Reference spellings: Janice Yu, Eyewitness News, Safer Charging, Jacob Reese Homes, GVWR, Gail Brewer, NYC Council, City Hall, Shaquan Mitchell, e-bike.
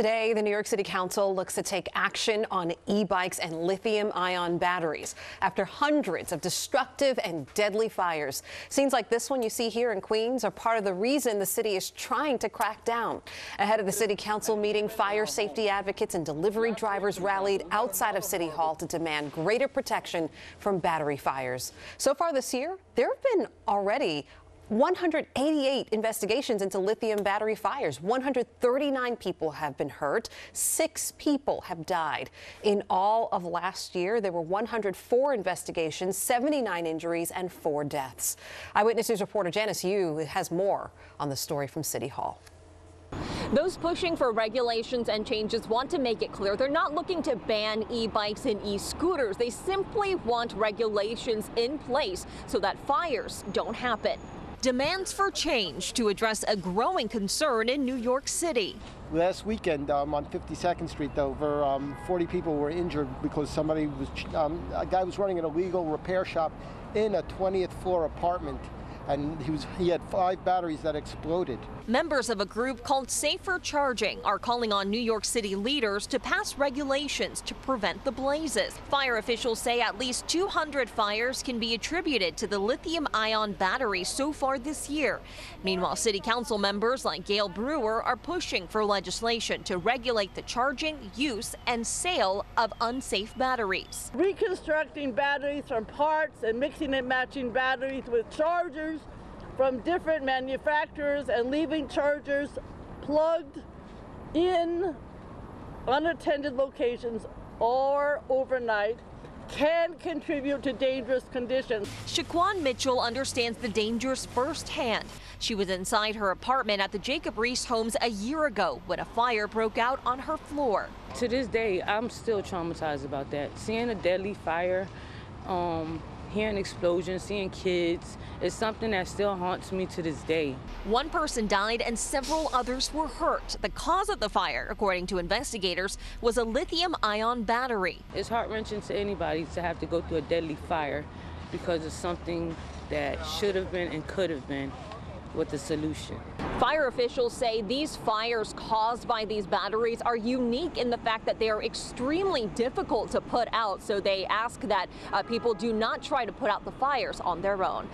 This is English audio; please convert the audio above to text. Today, the New York City Council looks to take action on e-bikes and lithium-ion batteries after hundreds of destructive and deadly fires. Scenes like this one you see here in Queens are part of the reason the city is trying to crack down. Ahead of the City Council meeting, fire safety advocates and delivery drivers rallied outside of City Hall to demand greater protection from battery fires. So far this year, there have been already 188 investigations into lithium battery fires. 139 people have been hurt. 6 people have died. In all of last year, there were 104 investigations, 79 injuries, and 4 deaths. Eyewitness News reporter Janice Yu has more on the story from City Hall. Those pushing for regulations and changes want to make it clear they're not looking to ban e-bikes and e-scooters. They simply want regulations in place so that fires don't happen. Demands for change to address a growing concern in New York City. Last weekend on 52nd Street, over 40 people were injured because somebody was a guy was running an illegal repair shop in a 20th floor apartment, and he had 5 batteries that exploded. Members of a group called Safer Charging are calling on New York City leaders to pass regulations to prevent the blazes. Fire officials say at least 200 fires can be attributed to the lithium-ion battery so far this year. Meanwhile, City Council members like Gail Brewer are pushing for legislation to regulate the charging, use, and sale of unsafe batteries. Reconstructing batteries from parts and mixing and matching batteries with chargers from different manufacturers and leaving chargers plugged in unattended locations or overnight can contribute to dangerous conditions. Shaquan Mitchell understands the dangers firsthand. She was inside her apartment at the Jacob Reese Homes a year ago when a fire broke out on her floor. To this day, I'm still traumatized about that. Seeing a deadly fire, hearing explosions, seeing kids, is something that still haunts me to this day. One person died and several others were hurt. The cause of the fire, according to investigators, was a lithium-ion battery. It's heart-wrenching to anybody to have to go through a deadly fire because of something that should have been and could have been with the solution. Fire officials say these fires caused by these batteries are unique in the fact that they are extremely difficult to put out, so they ask that people do not try to put out the fires on their own.